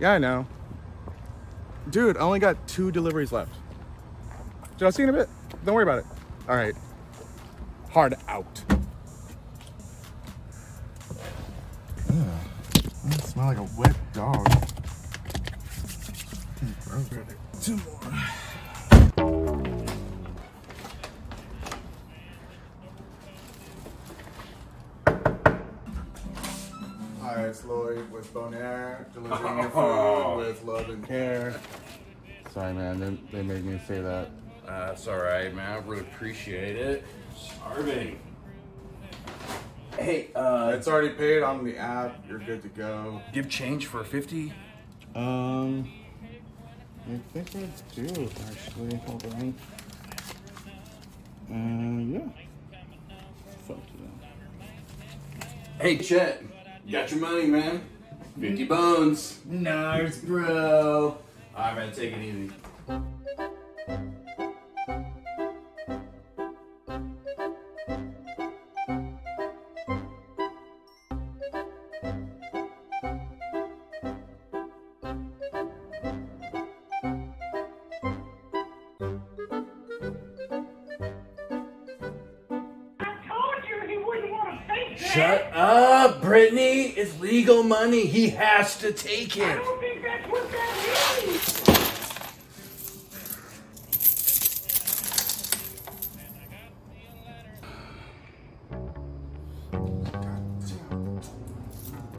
Yeah, I know. Dude, I only got 2 deliveries left. Dude, I'll see you in a bit. Don't worry about it. All right. Hard out. Ugh. I smell like a wet dog. Two more. Hi, it's Lloyd with Bonaire, delivering your food with love and care. Sorry, man. They made me say that. That's all right, man. I really appreciate it. Starving. Hey, it's already paid on the app. You're good to go. Give change for 50? I think I do, actually. Hold on. Yeah. Fuck yeah. Hey, Chet. Got your money, man. 50 bones. Nice, bro. All right, man. Take it easy. Shut up, Brittany. It's legal money. He has to take it. I don't think that's what that means.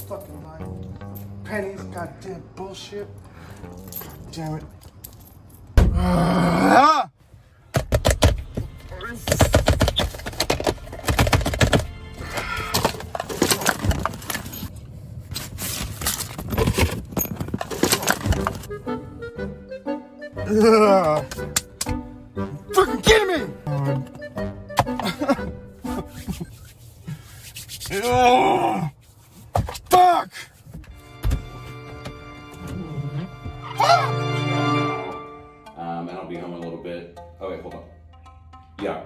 Goddamn fucking money. Pennies, goddamn bullshit. God damn it. You're fucking kidding me! Fuck! And I'll be home in a little bit. Oh wait, hold on. Yeah,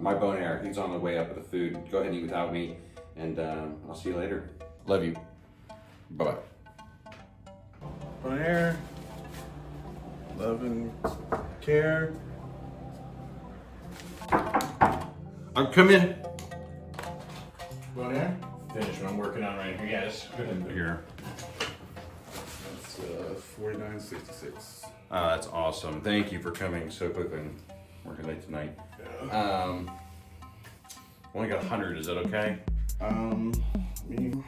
my Bonaire, he's on the way up with the food. Go ahead and eat without me, and I'll see you later. Love you. Bye-bye. Bonaire. Love and care. I'll come in. Bonaire? Finish what I'm working on right here. Yeah, just put in here. That's $49.66. That's awesome. Thank you for coming so quickly and working late tonight. Yeah. Only got 100. Is that okay? Me.